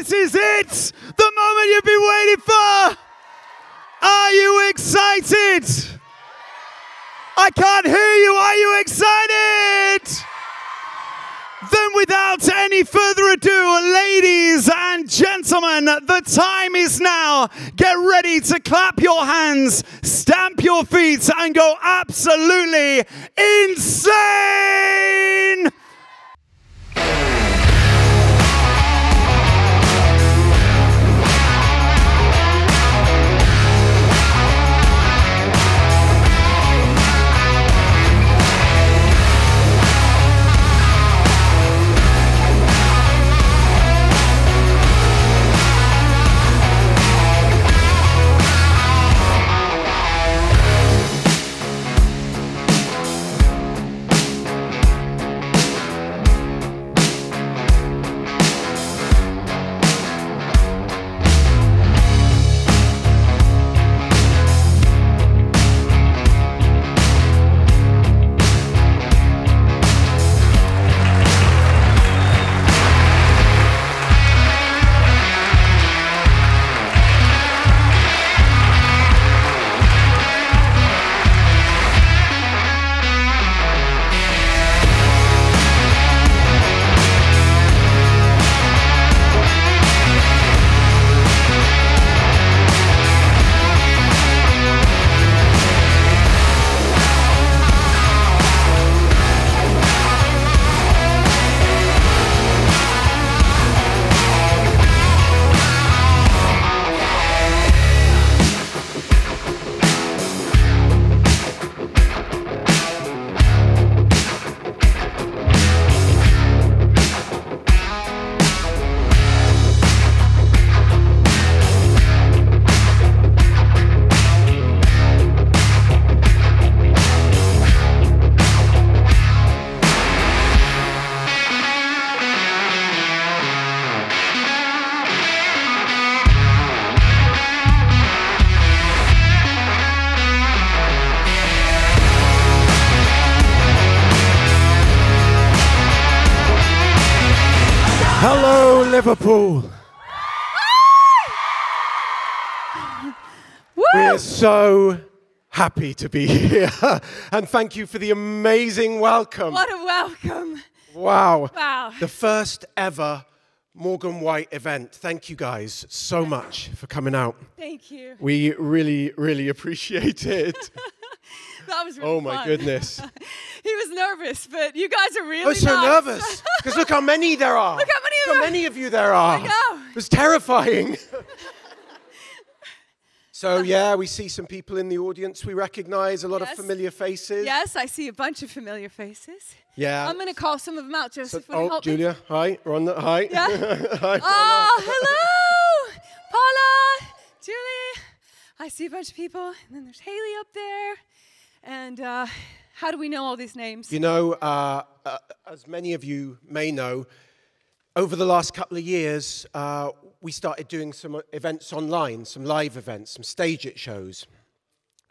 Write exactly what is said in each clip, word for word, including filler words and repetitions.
This is it! The moment you've been waiting for! Are you excited? I can't hear you. Are you excited? Then without any further ado, ladies and gentlemen, the time is now. Get ready to clap your hands, stamp your feet, and go absolutely insane! Liverpool. We're so happy to be here. And thank you for the amazing welcome. What a welcome. Wow. Wow. The first ever Morgan White event. Thank you guys so much for coming out. Thank you. We really, really appreciate it. That was really oh my fun. Goodness. He was nervous, but you guys are really I was so nice. nervous, because look how many there are. Look how many, look how many of you there are. I know. It was terrifying. So yeah, we see some people in the audience. We recognize a lot yes. of familiar faces. Yes, I see a bunch of familiar faces. Yeah. I'm going to call some of them out, Joseph. So, oh, help Julia, me? Hi, Rhonda, hi. Yeah. Hi. Oh, hello, Paula, Julie. I see a bunch of people, and then there's Hayley up there. And uh, how do we know all these names? You know, uh, uh, as many of you may know, over the last couple of years, uh, we started doing some events online, some live events, some stage it shows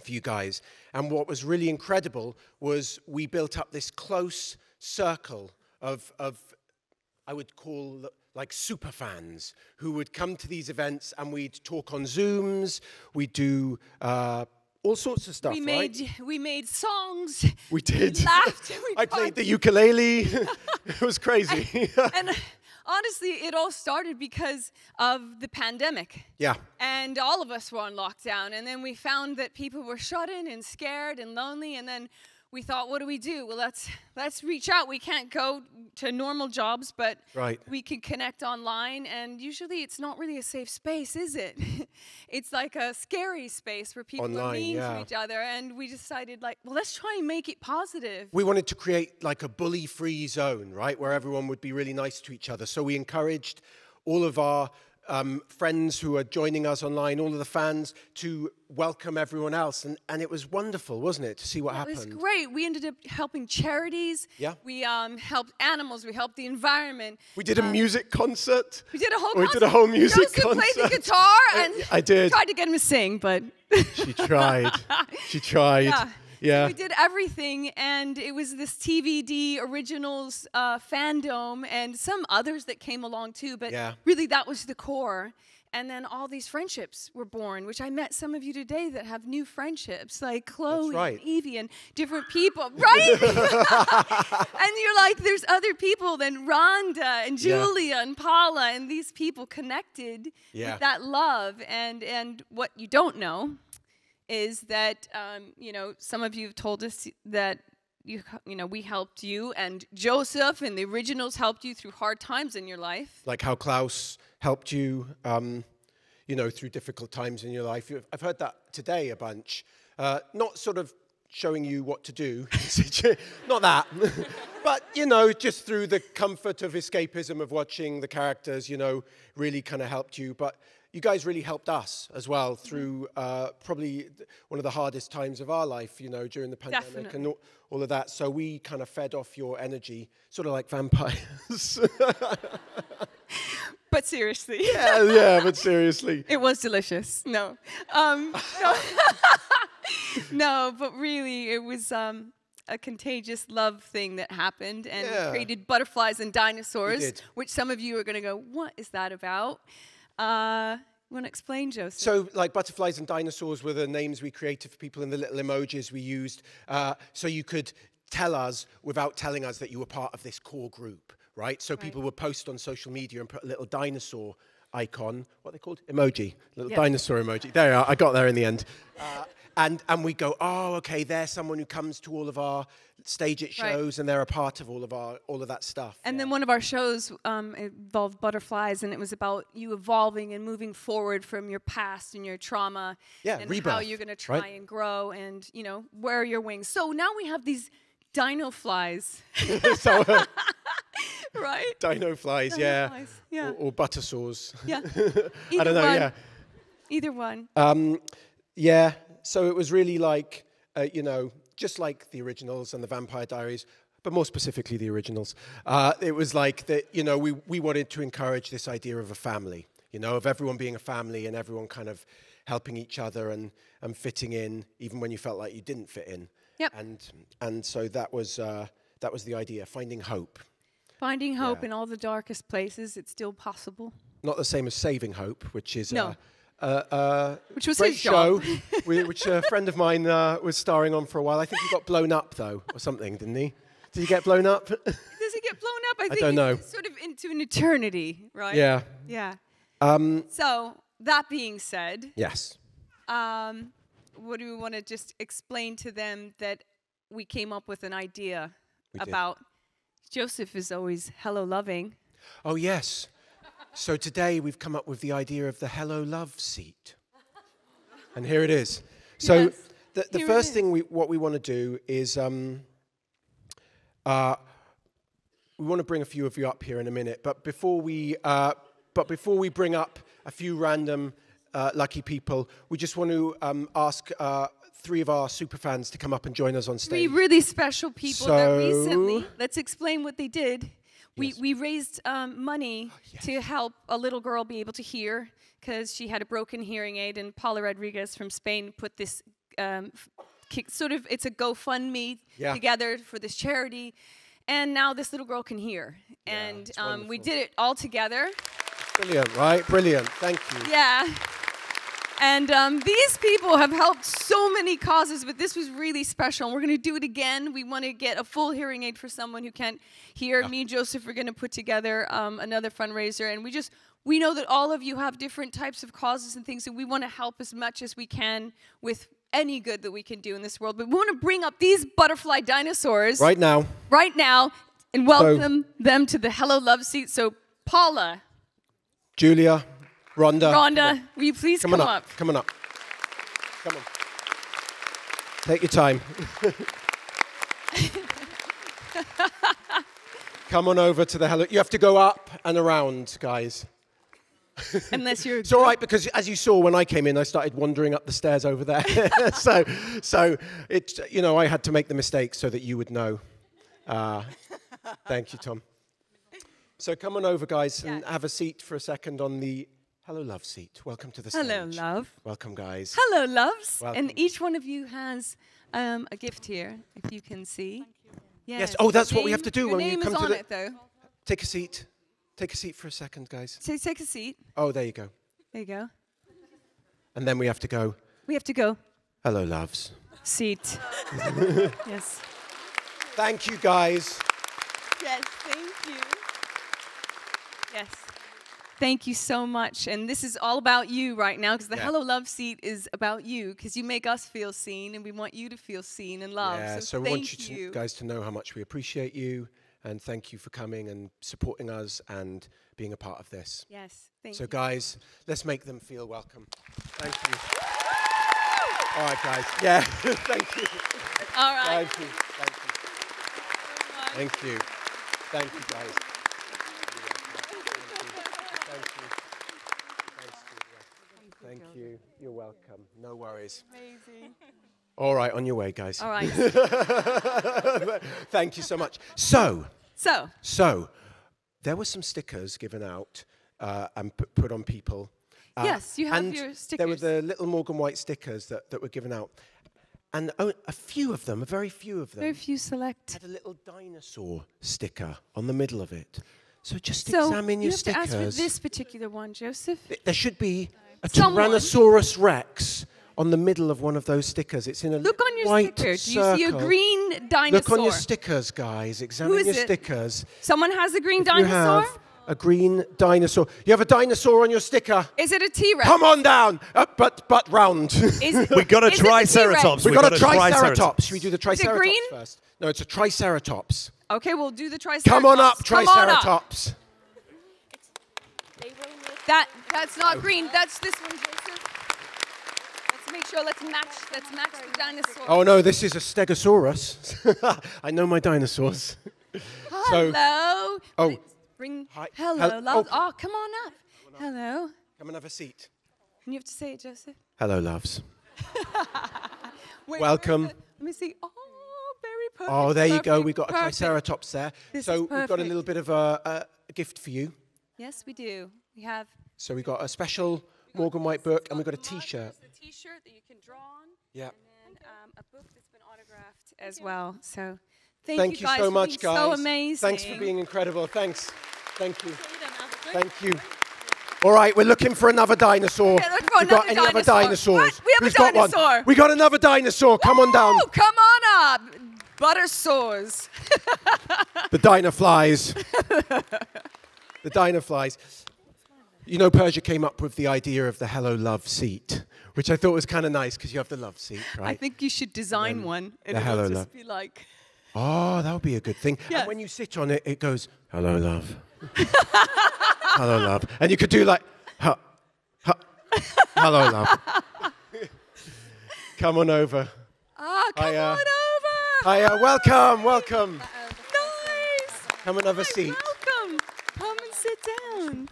for you guys. And what was really incredible was we built up this close circle of, of I would call, like super fans who would come to these events, and we'd talk on Zooms, we'd do uh, all sorts of stuff, we made, right? We made songs. We did. We laughed. We I played the ukulele. It was crazy. And, and uh, honestly, it all started because of the pandemic. Yeah. And all of us were on lockdown. And then we found that people were shut in and scared and lonely. And then we thought, what do we do? Well, let's, let's reach out. We can't go to normal jobs, but right. we can connect online. And usually it's not really a safe space, is it? It's like a scary space where people online, are mean yeah. to each other. And we decided, like, well, let's try and make it positive. We wanted to create like a bully-free zone, right, where everyone would be really nice to each other. So we encouraged all of our Um, friends who are joining us online, all of the fans, to welcome everyone else. And, and it was wonderful, wasn't it, to see what yeah, happened? It was great. We ended up helping charities. Yeah. We um, helped animals. We helped the environment. We did um, a music concert. We did a whole concert. We did a whole music Joseph concert. Played the guitar and I did. tried to get him to sing, but... She tried. She tried. Yeah. Yeah. So we did everything, and it was this T V D Originals uh, fandom and some others that came along too, but yeah. really that was the core. And then all these friendships were born, which I met some of you today that have new friendships, like Chloe right. and Evie and different people, right? And you're like, there's other people than Rhonda and Julia yeah. and Paula, and these people connected yeah. with that love. And, and what you don't know is that, um, you know, some of you have told us that, you, you know, we helped you, and Joseph and the Originals helped you through hard times in your life. Like how Klaus helped you, um, you know, through difficult times in your life. I've heard that today a bunch. Uh, not sort of showing you what to do, not that, but, you know, just through the comfort of escapism of watching the characters, you know, really kind of helped you. But you guys really helped us as well through uh, probably one of the hardest times of our life, you know, during the pandemic Definitely. and all, all of that. So we kind of fed off your energy, sort of like vampires. But seriously. Yeah, yeah, but seriously. It was delicious. No. Um, no. No, but really, it was um, a contagious love thing that happened, and yeah. created butterflies and dinosaurs, which some of you are going to go, what is that about? Uh, you want to explain, Joseph? So, like, butterflies and dinosaurs were the names we created for people and the little emojis we used, uh, so you could tell us without telling us that you were part of this core group. Right, so right. people would post on social media and put a little dinosaur icon, what are they called? Emoji, little yep. dinosaur emoji. There you are, I got there in the end. Uh, and, and we go, oh, okay, they're someone who comes to all of our stage it shows right. and they're a part of all of, our, all of that stuff. And yeah. then one of our shows um, involved butterflies, and it was about you evolving and moving forward from your past and your trauma. Yeah, and rebirth, how you're gonna try right? and grow and, you know, wear your wings. So now we have these dino flies. so, uh, right? Dino flies, Dino yeah. flies, yeah. Or, or buttersaws. Yeah. I don't know, one. yeah. Either one. Um, yeah, so it was really like, uh, you know, just like the Originals and the Vampire Diaries, but more specifically the Originals. Uh, it was like that, you know, we, we wanted to encourage this idea of a family, you know, of everyone being a family and everyone kind of helping each other and, and fitting in, even when you felt like you didn't fit in. Yep. And, and so that was, uh, that was the idea, finding hope. Finding hope yeah. in all the darkest places, it's still possible. Not the same as Saving Hope, which is no. uh, uh, uh, which was great his show, which a friend of mine uh, was starring on for a while. I think he got blown up, though, or something, didn't he? Did he get blown up? Does he get blown up? I, I think don't know. Sort of into an eternity, right? Yeah. Yeah. Um, so, that being said, yes. Um, what do we want to just explain to them that we came up with an idea we about... Did. Joseph is always hello loving. Oh, yes. So today we've come up with the idea of the hello love seat. And here it is. So yes, the, the first thing we, what we want to do is um, uh, we want to bring a few of you up here in a minute. But before we, uh, but before we bring up a few random uh, lucky people, we just want to um, ask... Uh, three of our superfans to come up and join us on stage. Three really special people so that recently, let's explain what they did. We, yes. we raised um, money oh, yes. to help a little girl be able to hear, because she had a broken hearing aid, and Paula Rodriguez from Spain put this um, kick, sort of, it's a GoFundMe yeah. together for this charity, and now this little girl can hear. Yeah, and um, we did it all together. Brilliant, right? Brilliant, thank you. Yeah. And um, these people have helped so many causes, but this was really special. And we're going to do it again. We want to get a full hearing aid for someone who can't hear. Yeah. Me and Joseph are going to put together um, another fundraiser. And we just, we know that all of you have different types of causes and things, and we want to help as much as we can with any good that we can do in this world. But we want to bring up these butterfly dinosaurs. Right now. Right now. And welcome so, them to the Hello Love Seat. So Paula. Julia. Rhonda, Rhonda, will you please come, come on up. up? Come on up. Come on. Take your time. Come on over to the hello. You have to go up and around, guys. Unless you're. It's all right, because as you saw when I came in, I started wandering up the stairs over there. so, so it, you know, I had to make the mistake so that you would know. Uh, thank you, Tom. So come on over, guys, yeah. and have a seat for a second on the. Hello, love seat. Welcome to the stage. Hello, love. Welcome, guys. Hello, loves. Welcome. And each one of you has um, a gift here, if you can see. Yes. yes. Oh, that's your what name, we have to do when you come to the... Your name is on it, though. Take a seat. Take a seat for a second, guys. So take a seat. Oh, there you go. There you go. And then we have to go. We have to go. Hello, loves. Seat. Yes. Thank you, guys. Yes, thank you. Yes. Thank you so much. And this is all about you right now, because the yeah. Hello Love seat is about you, because you make us feel seen, and we want you to feel seen and loved. Yeah, so, so we want you, to you guys to know how much we appreciate you, and thank you for coming and supporting us and being a part of this. Yes, thank so you. So guys, let's make them feel welcome. Thank you. All right, guys. Yeah, thank you. All right. Thank you. Thank you. Thank you. Thank you, guys. Thank you. You're welcome. No worries. Amazing. All right, on your way, guys. All right. Thank you so much. So. So. So, there were some stickers given out uh, and put on people. Uh, yes, you have and your stickers. There were the little Morgan White stickers that, that were given out. And oh, a few of them, a very few of them. Very few select. Had a little dinosaur sticker on the middle of it. So just so examine you your stickers. So you have to ask for this particular one, Joseph. Th there should be... A Someone. Tyrannosaurus Rex on the middle of one of those stickers. It's in a Look on your white sticker. Do you circle. see a green dinosaur? Look on your stickers, guys. Examine your it? stickers. Someone has a green if dinosaur? You have a green dinosaur. You have a dinosaur on your sticker. Is it a T-Rex? Come on down. Uh, but but round. We've got a Triceratops. We've got a Triceratops. Should we do the Triceratops green? first? No, it's a Triceratops. Okay, we'll do the Triceratops. Come on up, Triceratops. That, that's not oh. green, that's this one, Joseph. Let's make sure, let's match, let's match the dinosaur. Oh no, this is a Stegosaurus. I know my dinosaurs. Hello. So, oh. Bring, hi. Hello, loves. Oh. oh, come on up. Come on up. Hello. Come and have a seat. And you have to say it, Joseph. Hello, loves. Wait, Welcome. Let me see. Oh. Perfect, oh, there perfect, you go. We've got perfect. a Triceratops there. This so we've got a little bit of a, a gift for you. Yes, we do. We have. So we got a special got Morgan White book, and we got a T-shirt. A T-shirt that you can draw on. Yeah. And then um, a book that's been autographed thank as you. well. So thank, thank you, guys you so much, guys. So amazing. Thanks for being incredible. Thanks. Thank you. Thank you. All right, we're looking for another dinosaur. Yeah, for We've another got any dinosaur. other dinosaurs? What? We have Who's a dinosaur. Got one? We got another dinosaur. Come Woo! on down. Come on up. Butter sores. The dino flies. The dino flies. You know, Persia came up with the idea of the Hello Love seat, which I thought was kind of nice because you have the love seat, right? I think you should design one. And the Hello Love. Just be like... Oh, that would be a good thing. Yes. And when you sit on it, it goes, Hello Love. Hello Love. And you could do like, ha, ha, Hello Love. Come on over. Ah, oh, come Hiya. on over. Hiya, Hi. welcome, welcome. Uh-oh. Nice. Come and have a seat. Welcome. Come and sit down.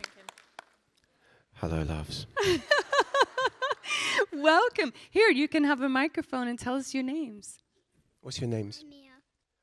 Hello, loves. Welcome. Here, you can have a microphone and tell us your names. What's your names? I'm Mia.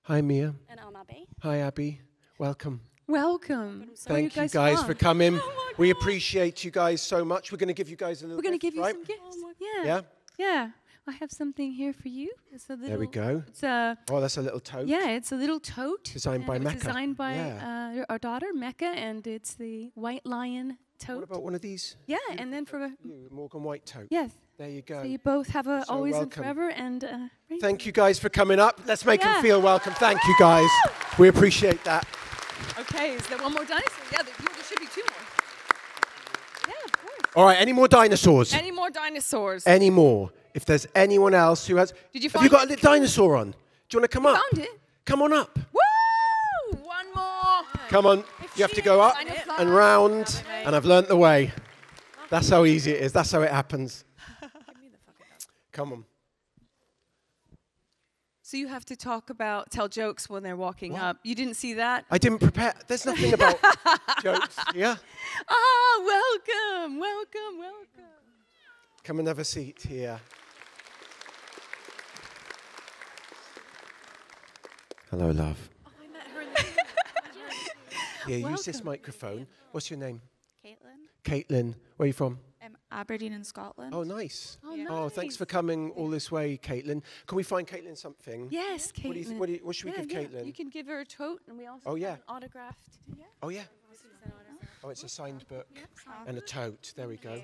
Hi, Mia. And I'm Abby. Hi, Abby. Welcome. Welcome. So Thank you guys, guys for coming. Oh we God. appreciate you guys so much. We're going to give you guys a little We're going to give you right? some gifts. Oh yeah. yeah. Yeah. I have something here for you. It's a little, there we go. It's a, oh, that's a little tote. Yeah, it's a little tote. Designed by Mecca. Designed by yeah. uh, our daughter, Mecca, and it's the White Lion tote. What about one of these? Yeah, you, and then for a you, Morgan White tote. Yes. There you go. So you both have a so always welcome. and forever. And uh, thank you guys for coming up. Let's make yeah. them feel welcome. Thank you guys. We appreciate that. Okay, is there one more dinosaur? Yeah, there, there should be two more. Yeah, of course. All right, any more dinosaurs? Any more dinosaurs? Any more? If there's anyone else who has... Did you find Have you got it? a little dinosaur on? Do you want to come you up? Found it. Come on up. Woo! One more. Come on. If you have to go up and round, and I've learnt the way. That's how easy it is. That's how it happens. Come on. So you have to talk about, tell jokes when they're walking what? up. You didn't see that? I didn't prepare. There's nothing about jokes. Yeah? Ah, oh, welcome, welcome, welcome. Come and have a seat here. Hello, love. Oh, I met her in the yeah, Welcome. use this microphone. What's your name? Caitlin. Caitlin. Where are you from? Um, Aberdeen in Scotland. Oh, nice. Oh, nice. Oh, thanks for coming all this way, Caitlin. Can we find Caitlin something? Yes, Caitlin. What, do you what, do you, what should yeah, we give yeah. Caitlin? You can give her a tote, and we also oh, yeah. have an autographed. Yeah. Oh, yeah. Oh, it's a signed book and a tote. There we go.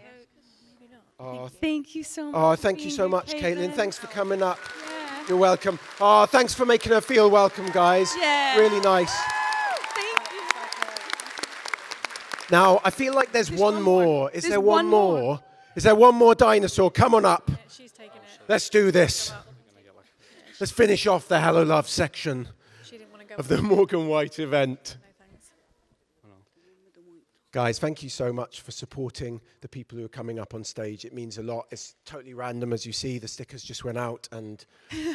Oh, thank you so much. Oh, thank you so much, Caitlin. Thanks for coming up. Yeah. You're welcome. Oh, thanks for making her feel welcome, guys. Yeah. Really nice. Thank you. Now, I feel like there's, there's one, one more. more. Is there's there one, one more? more? Is there one more dinosaur? Come on up. Yeah, she's taking it. Let's do this. Let's finish off the Hello Love section she didn't want to go of the Morgan White event. Guys, thank you so much for supporting the people who are coming up on stage. It means a lot. It's totally random, as you see. The stickers just went out, and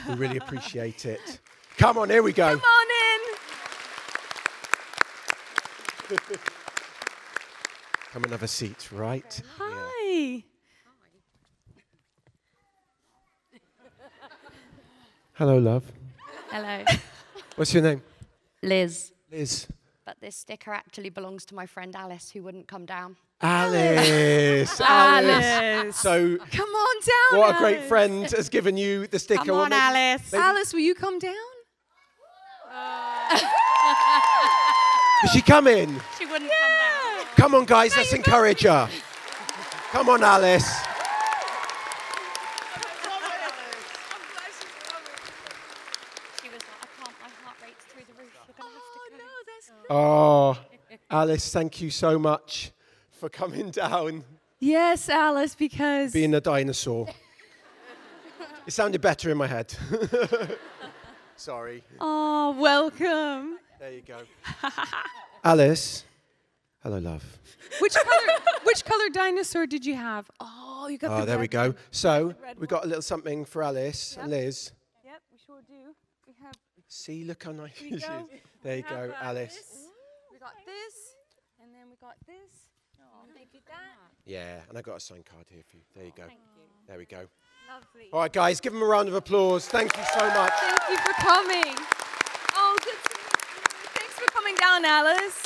we really appreciate it. Come on, here we go. Come on in. Come and have a seat, right? Hi. Yeah. Hello, love. Hello. What's your name? Liz. Liz. But this sticker actually belongs to my friend Alice, who wouldn't come down. Alice! Alice! Alice. So, come on down, What Alice. a great friend has given you the sticker. Come on, maybe, Alice. Maybe. Alice, will you come down? Uh. Is she coming? She wouldn't yeah. come down. Come on, guys, no, let's encourage her. Come on, Alice. Oh, Alice, thank you so much for coming down. Yes, Alice, because... being a dinosaur. It sounded better in my head. Sorry. Oh, welcome. There you go. Alice. Hello, love. Which color, which color dinosaur did you have? Oh, you got oh, the Oh, there we go. One. So, the we got one. a little something for Alice yep. and Liz. Yep, we sure do. We have... See, look how nice she is. There you go, Alice. This. We got this, and then we got this. Oh, and they did that. Yeah, and I got a signed card here for you. There you go. Thank you. There we go. Lovely. All right, guys, give them a round of applause. Thank you so much. Thank you for coming. Oh, good to meet you. Thanks for coming down, Alice.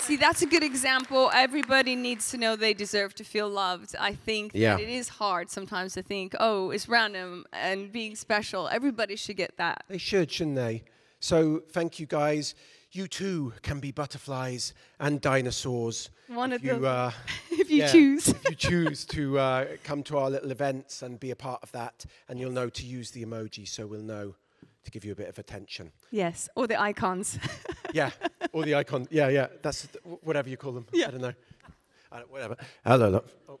See, that's a good example. Everybody needs to know they deserve to feel loved. I think yeah. that it is hard sometimes to think, oh, it's random and being special. Everybody should get that. They should, shouldn't they? So thank you, guys. You too can be butterflies and dinosaurs. One if of you, them, uh, if you yeah, choose. If you choose to uh, come to our little events and be a part of that, and you'll know to use the emoji, so we'll know to give you a bit of attention. Yes, or the icons. Yeah, or the icon. Yeah, yeah, that's th whatever you call them. Yeah. I don't know. Uh, whatever. Hello, love. Oh.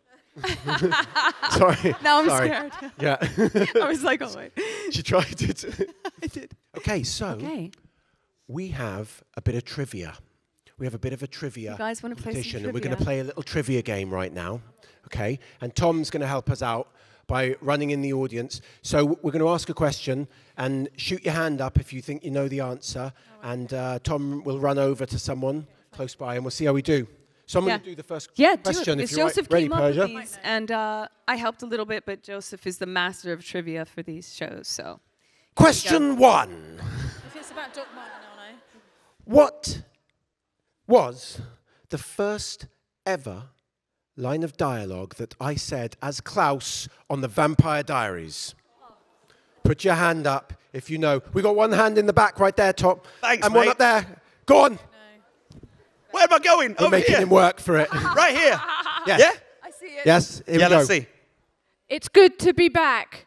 Sorry. Now I'm Sorry. scared. Yeah. I was like, oh, wait. She tried it. I did. Okay, so okay. we have a bit of trivia. We have a bit of a trivia you guys want to play some trivia? And we're going to play a little trivia game right now. Okay, and Tom's going to help us out by running in the audience. So we're going to ask a question, and shoot your hand up if you think you know the answer, and uh, Tom will run over to someone close by, and we'll see how we do. So I'm yeah. going to do the first yeah, question. Do it. If you're Joseph right, came ready, up with these, and uh, I helped a little bit, but Joseph is the master of trivia for these shows. So, question one. If it's about Doc Martin, I know. What was the first ever line of dialogue that I said as Klaus on the Vampire Diaries? Put your hand up if you know. We got one hand in the back right there, Tom. Thanks, And mate. one up there. Go on. No. Where am I going? We're Over making here. him work for it. Right here. Yes. Yeah? I see it. Yes, here yeah, we let's go. see. It's good to be back.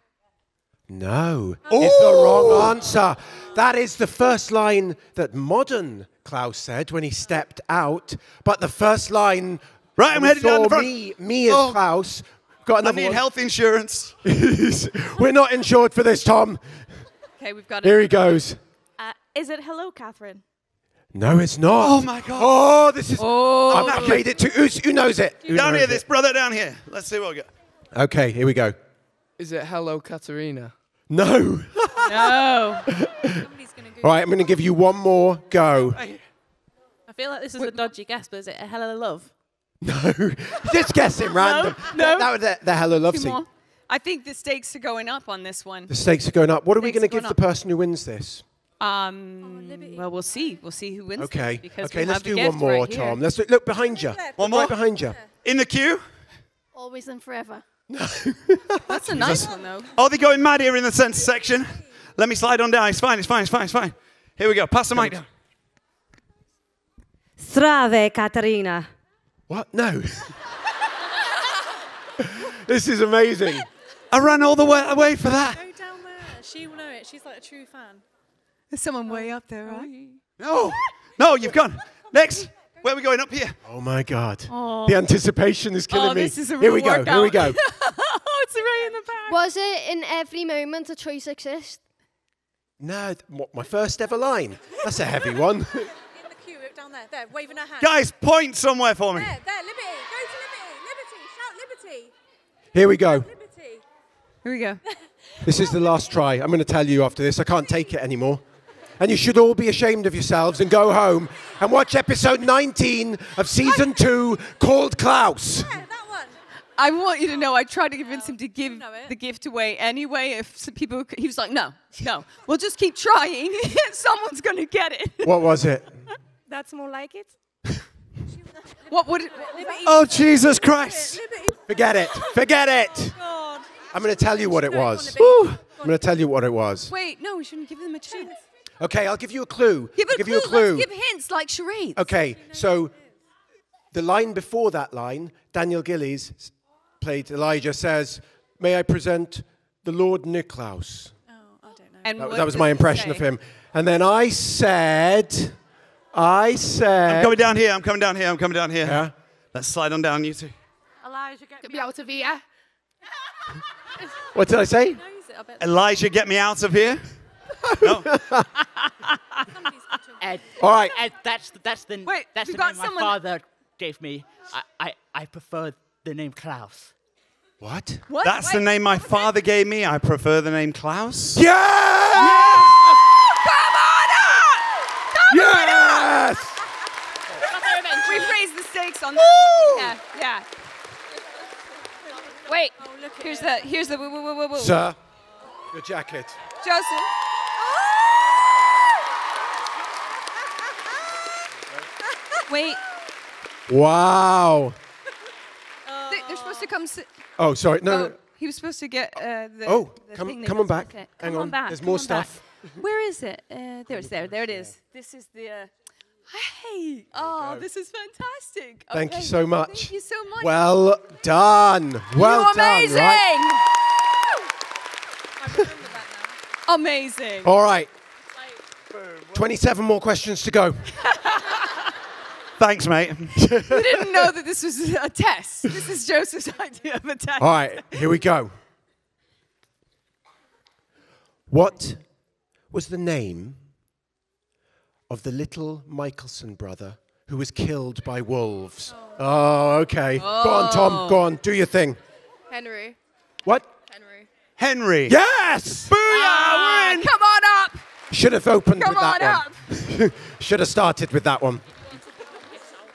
No, Ooh. it's the wrong answer. That is the first line that modern Klaus said when he stepped out, but the first line... Right, I'm headed down the front. Me, me and oh. Klaus got another I need one. health insurance. We're not insured for this, Tom. Okay, we've got it. Here he goes. Uh, is it hello, Catherine? No, it's not. Oh, my God. Oh, this is... Oh. I've played it to... Who's, who knows it? Who down knows here, it? this brother down here. Let's see what we got. Okay, here we go. Is it hello, Katerina? No. No. Somebody's gonna go. All right, I'm going to give you one more go. I feel like this is Wait. a dodgy guess, but is it a hello, love? No, just guessing random. No, no. That was the, the hello love scene. I think the stakes are going up on this one. The stakes are going up. What are we going to give the person who wins this? Um, oh, well, we'll see. We'll see who wins. Okay. This okay. Let's do one more, right Tom. Here. Let's look, look behind you. One more right behind you. In the queue. Oh. Always and forever. That's a nice one, though. Oh, they're going mad here in the center section. Let me slide on down. It's fine, it's fine, it's fine, it's fine. Here we go. Pass the mic down. Strave, Katarina. What? No. This is amazing. I ran all the way away for that. Go down there. She will know it. She's like a true fan. There's someone way up there, right? No. No, you've gone. Next. Where are we going? Up here. Oh, my God. Oh. The anticipation is killing oh, me. This is a real here we go. Workout. Here we go. Oh, it's right in the back. Was it in every moment a choice exists? No. What, my first ever line. That's a heavy one. In the queue, down there. There, waving her hand. Guys, point somewhere for me. There, there. Liberty. Go to Liberty. Liberty. Shout Liberty. Here we go. Liberty. Here we go. This is the last try. I'm going to tell you after this. I can't take it anymore. And you should all be ashamed of yourselves and go home and watch episode nineteen of season two called Klaus. Yeah, that one. I want you to know I tried to convince him to give the gift away anyway. If some people, he was like, no, no, we'll just keep trying. Someone's going to get it. What was it? That's more like it. What would it? Oh, Jesus Christ. Forget it. Forget it. Oh, God. I'm going to tell you what it was. I'm going to tell you what it was. Wait, no, we shouldn't give them a chance. Okay, I'll give you a clue. Give, a give clue. you a clue. Let's give hints like charades. Okay, so the line before that line, Daniel Gillies played Elijah, says, may I present the Lord Niklaus? Oh, I don't know. And that, that was my impression of him. And then I said, I said. I'm coming down here, I'm coming down here, I'm coming down here. Yeah. Let's slide on down, you two. Elijah, get me out of here. What did I say? Elijah, get me out of here. No. Ed, all right. Ed, that's that's the Wait, that's the name my father gave me. I, I I prefer the name Klaus. What? What? That's Wait, the name my father it? gave me. I prefer the name Klaus. Yes! Yes! Come on up! Come yes! On up! We've raised the stakes on that. Yeah, yeah. Wait. Oh, look here's the here's the woo woo woo woo woo. Sir, your jacket. Joseph. Wait. Wow. Uh, they, they're supposed to come sit. Oh, sorry. No, oh, no. He was supposed to get uh, the. Oh, the come, thing come on back. Hang come on. on back. There's more stuff. Back. Where is it? Uh, there it's there. There it is. Yeah. This is the. Uh, hey. Oh, this is fantastic. Okay. Thank you so much. Thank you so much. Well done. Well You're done. Amazing. Right? I remember that now. Amazing. All right. Like, twenty-seven more questions to go. Thanks, mate. We didn't know that this was a test. This is Joseph's idea of a test. All right, here we go. What was the name of the little Michelson brother who was killed by wolves? Oh, oh okay. Oh. Go on, Tom. Go on. Do your thing. Henry. What? Henry. Henry. Yes! Booyah! Ah, win! Come on up! Should have opened come with on that up. one. Should have started with that one.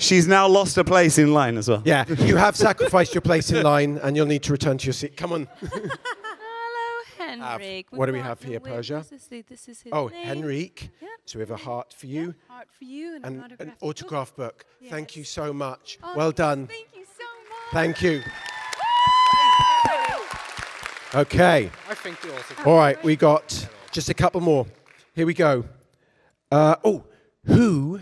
She's now lost her place in line as well. Yeah, you have sacrificed your place in line and you'll need to return to your seat. Come on. Hello, Henrik. What do we have here, Persia? This is oh, name. Henrik. Yeah. So we have a heart for you. Yeah, heart for you and, and an autograph, an autograph book. book. Yes. Thank you so much. Oh, well done. Thank you so much. Thank you. Okay. I think you also All right, we got just a couple more. Here we go. Uh, oh, who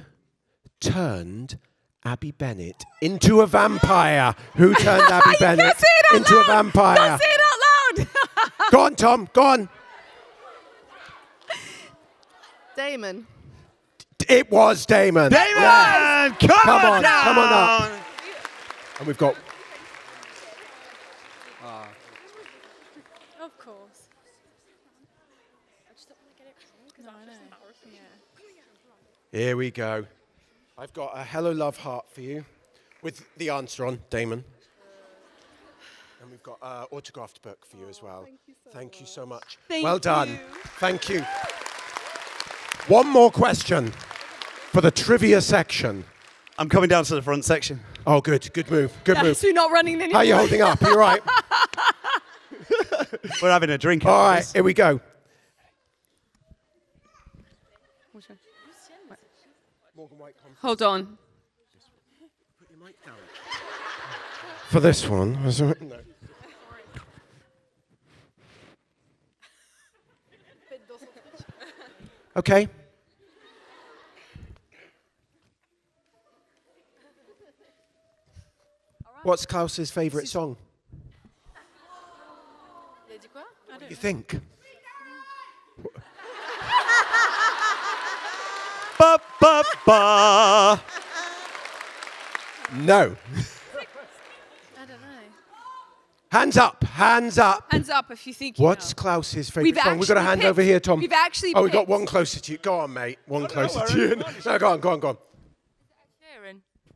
turned Abby Bennett into a vampire. Who turned Abby Bennett into loud. a vampire? Don't say it out loud. Go on, Tom. Go on. Damon. It was Damon. Damon! Yeah. Come, come on, on down. Come on up. And we've got. Uh. Of course. I just don't want to get it wrong because I know. Yeah. Here we go. I've got a Hello Love Heart for you with the answer on, Damon. And we've got an autographed book for you as well. Thank you so, thank you so much. Thank well done. You. Thank you. One more question for the trivia section. I'm coming down to the front section. Oh, good. Good move. Good yeah, move. So you're not running anymore. How are you holding up? Are you all right? We're having a drink. All right, here we go. Morgan White. Hold on. Put your mic down. for this one. No. Okay. What's Klaus's favourite song? What do you think? Ba, ba, ba. No. I don't know. Hands up, hands up. Hands up if you think you What's know. Klaus's favourite song? We've got a hand picked, over here, Tom. We've actually Oh, we've got one closer to you. Go on, mate. One no, closer no, to you. No, go on, go on, go on.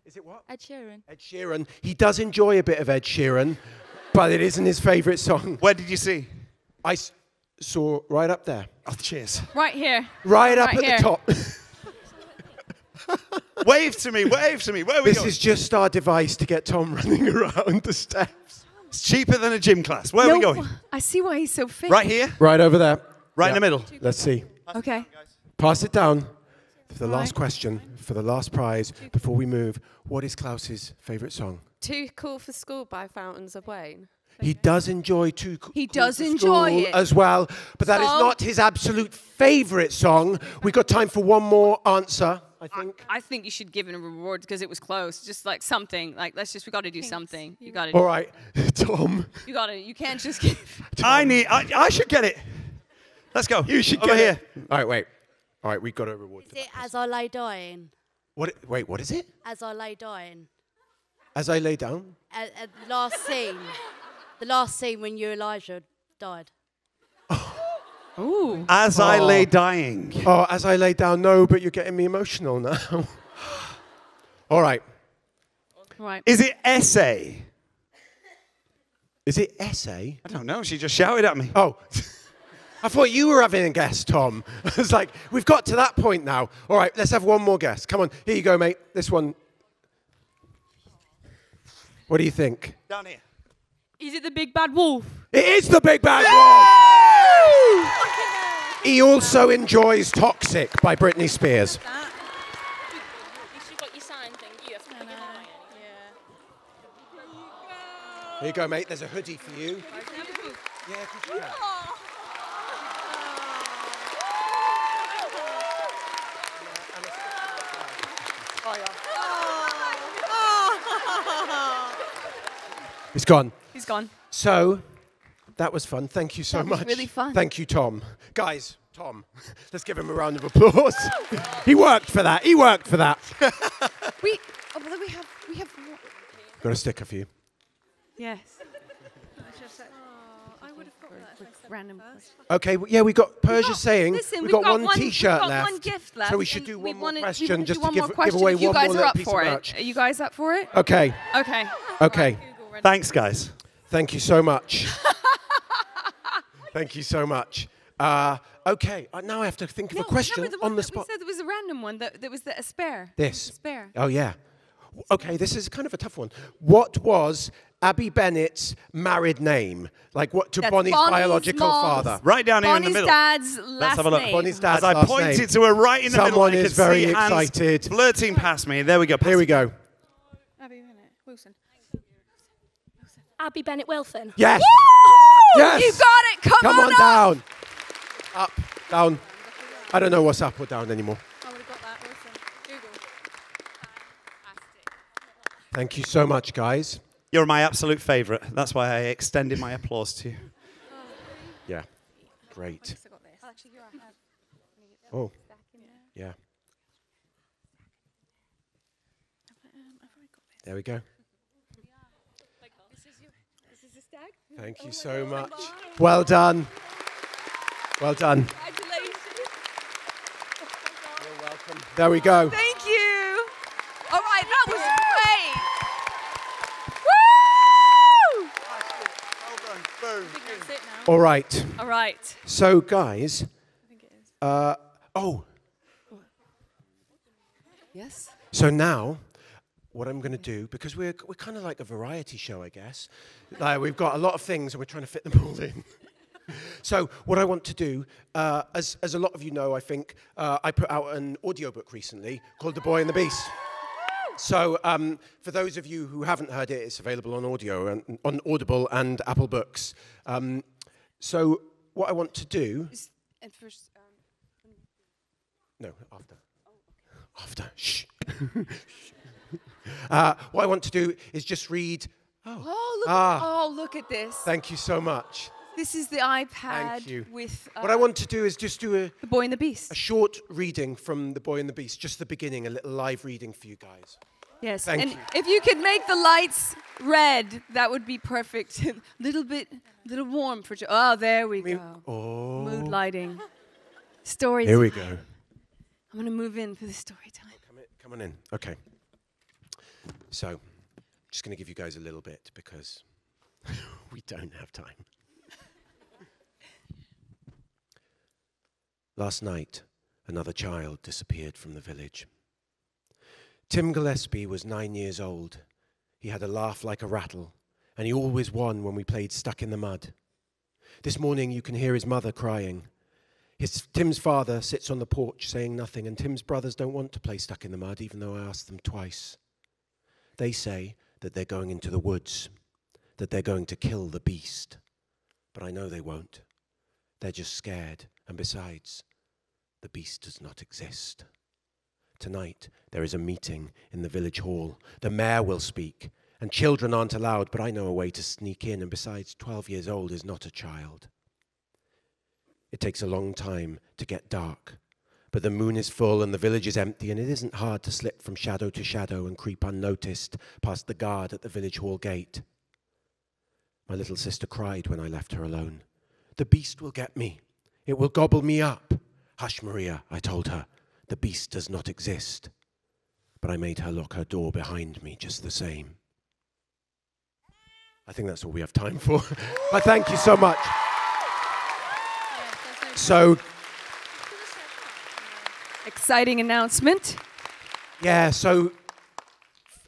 Is it what? Ed Sheeran. Ed Sheeran. He does enjoy a bit of Ed Sheeran, but it isn't his favourite song. Where did you see? I s saw right up there. Oh, cheers. Right here. Right up right at here. the top. Wave to me, wave to me. Where are we This going? is just our device to get Tom running around the steps. It's cheaper than a gym class. Where no, are we going? I see why he's so fit. Right here? Right over there. Right yeah. in the middle. Let's see. Okay. Pass it down. For the All last right. question, for the last prize, before we move, what is Klaus's favourite song? Too Cool for School by Fountains of Wayne. He does enjoy Too Cool He does for enjoy School it. as well, but that so. is not his absolute favourite song. We've got time for one more answer, I think. I, I think you should give him a reward because it was close. Just like something, like let's just, we got to do Thanks. something. You got to. All right, Tom. You got to, you can't just give. I need, I, I should get it. Let's go. You should Over get here. It. All right, wait. All right, we've got a reward. Is for it that As I Lie Dying? What? Wait, what is it? As I Lie Dying. As I Lay Down? Uh, uh, the last scene. The last scene when you, Elijah, died. Ooh. As oh. I Lay Dying. Oh, As I Lay Down. No, but you're getting me emotional now. All right. Right. Is it Essay? Is it Essay? I don't know. She just shouted at me. Oh. I thought you were having a guess, Tom. I was like, we've got to that point now. All right, let's have one more guess. Come on, here you go, mate. This one. What do you think? Down here. Is it The Big Bad Wolf? It is The Big Bad Wolf! He also enjoys Toxic by Britney Spears. Here you go, mate. There's a hoodie for you. Yeah, good job. He's gone. He's gone. So, that was fun. Thank you so that much. It was really fun. Thank you, Tom. Guys, Tom, let's give him a round of applause. He worked for that. He worked for that. we, oh, well, we have, we have. Got a sticker for you. Yes. oh, I would have got that. Random. Okay. Well, yeah, we got Persia we got, saying listen, we got, got one, one T-shirt left, one gift left. So we should do one more wanted, question just to give, give away one more piece of merch. You guys are up for it. Are you guys up for it? Okay. Okay. Okay. Thanks, guys. Thank you so much. Thank you so much. Uh, okay, uh, now I have to think no, of a question the on the spot. We said there was a random one. That, that was the, a spare. This. A spare. Oh, yeah. Okay, this is kind of a tough one. What was Abby Bennett's married name? Like, what to That's Bonnie's, Bonnie's biological mom's. father? Right down Bonnie's here in the middle. Dad's last Let's have a look. Name. Bonnie's dad's As last I pointed name. to her right in the Someone middle. Someone is very excited. Flirting past me. There we go. Pass here we go. Abby Bennett Wilson. Abby Bennett Wilson. Yes. Woo! Yes. You got it. Come, Come on, on down. Up. up, down. I don't know what's up or down anymore. I would have got that. Awesome. Google. Fantastic. Thank you so much, guys. You're my absolute favourite. That's why I extended my applause to you. Yeah. Great. Oh. Yeah. There we go. Thank you so much. Well done. Well done. Congratulations. You're welcome. There we go. Thank you. All right, that was great. Woo! All right. All right. So, guys. I think it is. Uh, oh. Yes. So now. What I'm going to do, because we're, we're kind of like a variety show, I guess. Like we've got a lot of things and we're trying to fit them all in. So what I want to do, uh, as, as a lot of you know, I think, uh, I put out an audiobook recently called The Boy and the Beast. So um, for those of you who haven't heard it, it's available on audio and on Audible and Apple Books. Um, so what I want to do. Is at first. Um, no, after. Oh, okay. After. Shh. uh, what I want to do is just read. Oh. Oh, look ah. at, oh, look at this. Thank you so much. This is the iPad with... Uh, what I want to do is just do a... The Boy and the Beast. A short reading from The Boy and the Beast, just the beginning, a little live reading for you guys. Yes, Thank and you. If you could make the lights red, that would be perfect. A little bit, little warm for... Oh, there we Mo go. Oh. Mood lighting. Story Here time. Here we go. I'm going to move in for the story time. Come, in, come on in. Okay. So, I'm just going to give you guys a little bit because we don't have time. Last night, another child disappeared from the village. Tim Gillespie was nine years old. He had a laugh like a rattle, and he always won when we played Stuck in the Mud. This morning, you can hear his mother crying. His, Tim's father sits on the porch saying nothing, and Tim's brothers don't want to play Stuck in the Mud, even though I asked them twice. They say that they're going into the woods, that they're going to kill the beast. But I know they won't. They're just scared, and besides, the beast does not exist. Tonight, there is a meeting in the village hall. The mayor will speak, and children aren't allowed, but I know a way to sneak in, and besides, twelve years old is not a child. It takes a long time to get dark, but the moon is full and the village is empty, and it isn't hard to slip from shadow to shadow and creep unnoticed past the guard at the village hall gate. My little sister cried when I left her alone. The beast will get me. It will gobble me up. Hush, Maria, I told her. The beast does not exist. But I made her lock her door behind me just the same. I think that's all we have time for. But thank you so much. So. Exciting announcement. Yeah, so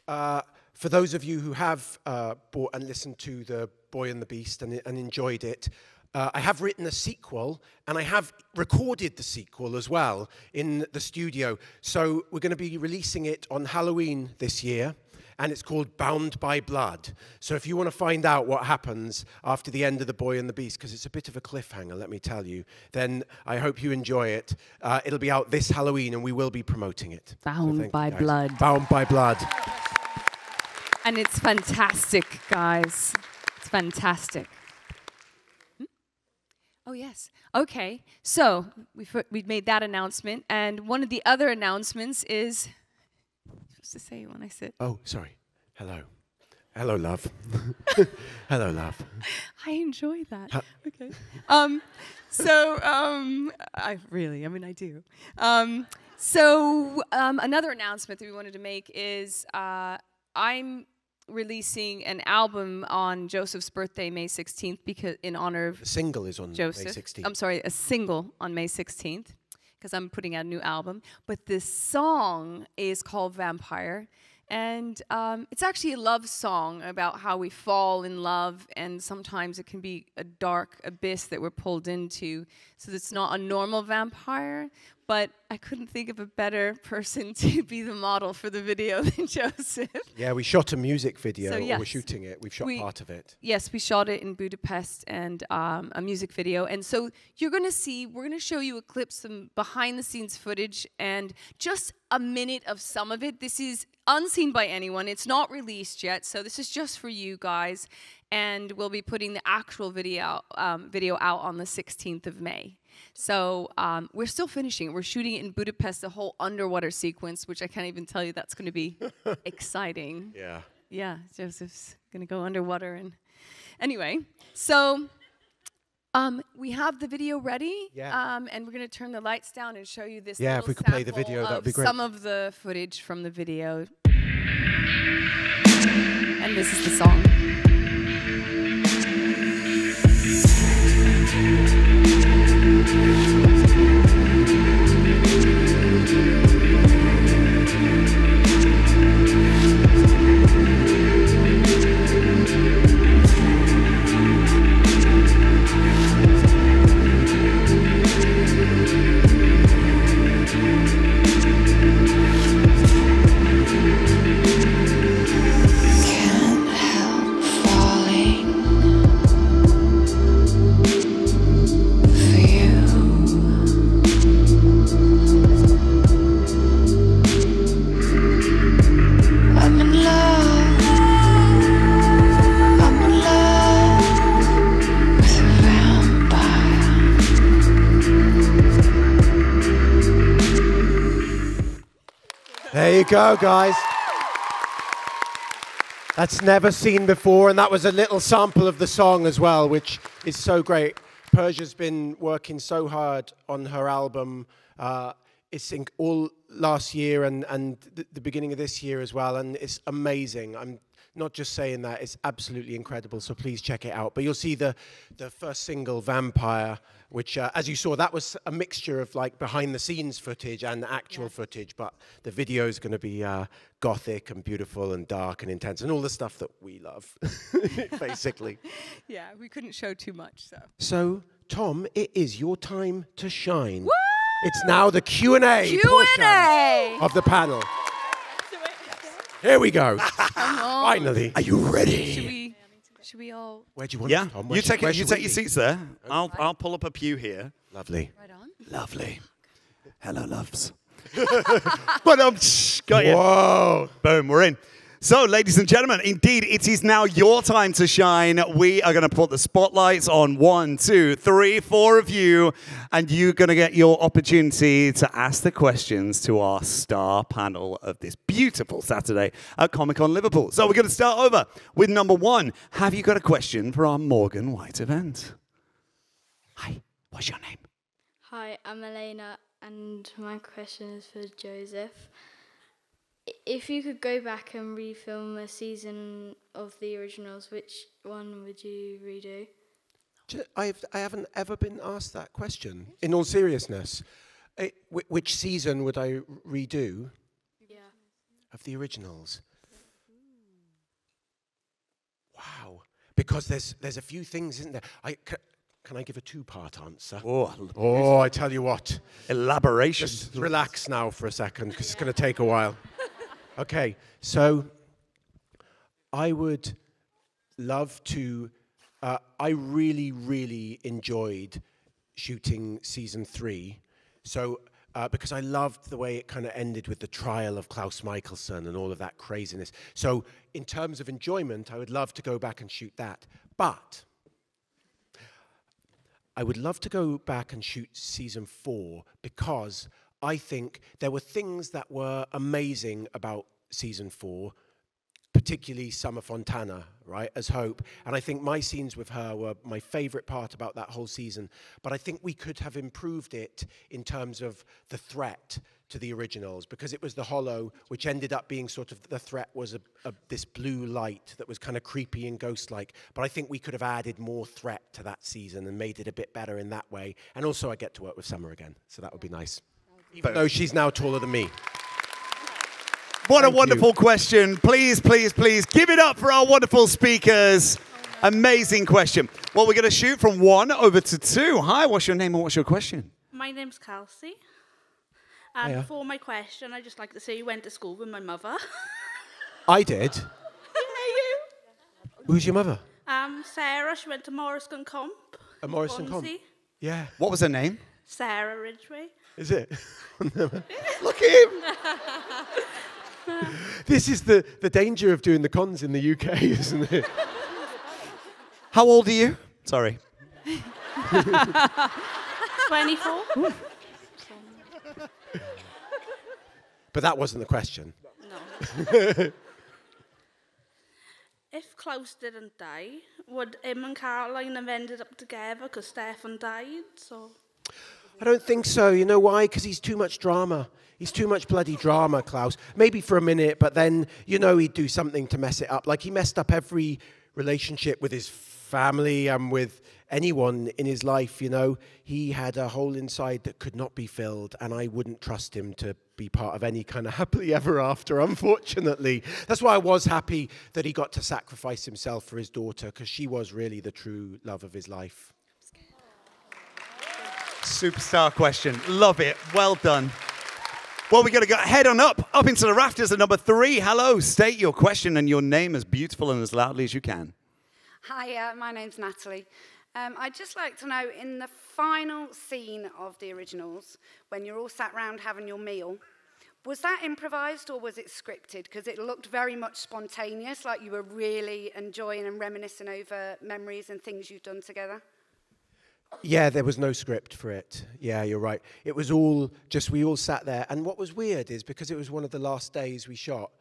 uh, for those of you who have uh, bought and listened to The Boy and the Beast and, and enjoyed it, Uh, I have written a sequel, and I have recorded the sequel as well in the studio. So we're going to be releasing it on Halloween this year, and it's called Bound by Blood. So if you want to find out what happens after the end of The Boy and the Beast, because it's a bit of a cliffhanger, let me tell you, then I hope you enjoy it. Uh, it'll be out this Halloween, and we will be promoting it. Bound so by Blood. Bound by Blood. And it's fantastic, guys. It's fantastic. Oh, yes. Okay. So we've, we've made that announcement. And one of the other announcements is... I was supposed to say when I said... Oh, sorry. Hello. Hello, love. Hello, love. I enjoy that. Ha okay. Um, so um, I really, I mean, I do. Um, so um, another announcement that we wanted to make is uh, I'm... releasing an album on Joseph's birthday, May sixteenth, because in honor of... A single is on Joseph. May sixteenth. I'm sorry, a single on May sixteenth, because I'm putting out a new album. But this song is called Vampire, and um, it's actually a love song about how we fall in love, and sometimes it can be a dark abyss that we're pulled into, so it's not a normal vampire. But I couldn't think of a better person to be the model for the video than Joseph. Yeah, we shot a music video. So, yes. We're shooting it. We've shot we, part of it. Yes, we shot it in Budapest and um, a music video. And so you're going to see, we're going to show you a clip, some behind-the-scenes footage, and just a minute of some of it. This is unseen by anyone. It's not released yet, so this is just for you guys. And we'll be putting the actual video, um, video out on the sixteenth of May. So um, we're still finishing. We're shooting it in Budapest, the whole underwater sequence, which I can't even tell you. That's going to be exciting. Yeah. Yeah, Joseph's going to go underwater. And anyway, so um, we have the video ready. Yeah. Um, and we're going to turn the lights down and show you this. Yeah, if we could play the video, that would be great. Some of the footage from the video. And this is the song. We'll be right back. There you go, guys. That's never seen before, and that was a little sample of the song as well, which is so great. Persia's been working so hard on her album. Uh, it's in all last year and, and th the beginning of this year as well, and it's amazing. I'm not just saying that, it's absolutely incredible, so please check it out. But you'll see the, the first single, Vampire, which, uh, as you saw, that was a mixture of like behind-the-scenes footage and actual yeah. footage, but the video is going to be uh, gothic and beautiful and dark and intense and all the stuff that we love, basically. Yeah, we couldn't show too much, so. So, Tom, it is your time to shine. Woo! It's now the Q and A portion of the panel. Here we go. Finally. Are you ready? Should we, should we all? Where do you want yeah. to? Yeah, you take, it, you take your seats there. Okay. I'll, I'll pull up a pew here. Lovely. Right on. Lovely. Hello, loves. But I'm got you. Whoa. Boom, we're in. So, ladies and gentlemen, indeed, it is now your time to shine. We are going to put the spotlights on one, two, three, four of you, and you're going to get your opportunity to ask the questions to our star panel of this beautiful Saturday at Comic-Con Liverpool. So we're going to start over with number one. Have you got a question for our Morgan White event? Hi, what's your name? Hi, I'm Elena, and my question is for Joseph. If you could go back and refilm a season of The Originals, which one would you redo? I've, I haven't ever been asked that question, in all seriousness. It, which season would I redo? Yeah. Of The Originals? Wow. Because there's, there's a few things, isn't there? I, Can I give a two-part answer? Oh, oh, I tell you what. Elaboration. Just relax now for a second, because it's going to take a while. Okay, so I would love to... Uh, I really, really enjoyed shooting season three, so uh, because I loved the way it kind of ended with the trial of Klaus Michelson and all of that craziness. So in terms of enjoyment, I would love to go back and shoot that. But... I would love to go back and shoot season four because I think there were things that were amazing about season four, particularly Summer Fontana, right, as Hope. And I think my scenes with her were my favorite part about that whole season. But I think we could have improved it in terms of the threat to The Originals, because it was the Hollow, which ended up being sort of, the threat was a, a, this blue light that was kind of creepy and ghost-like, but I think we could have added more threat to that season and made it a bit better in that way. And also I get to work with Summer again, so that would be nice. Even though she's now taller than me. What Thank a wonderful you. question. Please, please, please give it up for our wonderful speakers. Amazing question. Well, we're gonna shoot from one over to two. Hi, what's your name and what's your question? My name's Kelsey. And Hiya. For my question, I'd just like to say you went to school with my mother. I did? Yeah, you. Who's your mother? Um, Sarah. She went to Morrison Comp. A Morrison Comp? Yeah. What was her name? Sarah Ridgway. Is it? Look at him! This is the, the danger of doing the cons in the U K, isn't it? How old are you? Sorry. twenty-four. Ooh. But that wasn't the question. No. If Klaus didn't die, would him and Caroline have ended up together because Stefan died? So. I don't think so. You know why? Because he's too much drama. He's too much bloody drama, Klaus. Maybe for a minute, but then, you know, he'd do something to mess it up. Like, he messed up every relationship with his family and with anyone in his life, you know. He had a hole inside that could not be filled, and I wouldn't trust him to be part of any kind of happily ever after, unfortunately. That's why I was happy that he got to sacrifice himself for his daughter, because she was really the true love of his life. Superstar question. Love it. Well done. Well, we're going to go head on up, up into the rafters at number three. Hello. State your question and your name as beautiful and as loudly as you can. Hi, uh, my name's Natalie. Um, I'd just like to know, in the final scene of The Originals, when you're all sat round having your meal, was that improvised or was it scripted? Because it looked very much spontaneous, like you were really enjoying and reminiscing over memories and things you've done together. Yeah, there was no script for it. Yeah, you're right. It was all just, we all sat there. And what was weird is, because it was one of the last days we shot,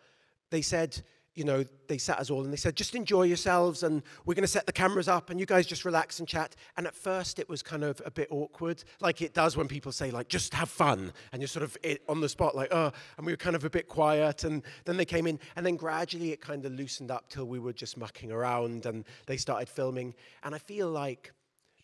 they said, you know, they sat us all and they said, just enjoy yourselves and we're going to set the cameras up and you guys just relax and chat. And at first it was kind of a bit awkward, like it does when people say, like, just have fun. And you're sort of it, on the spot, like, oh, and we were kind of a bit quiet. And then they came in and then gradually it kind of loosened up till we were just mucking around and they started filming. And I feel like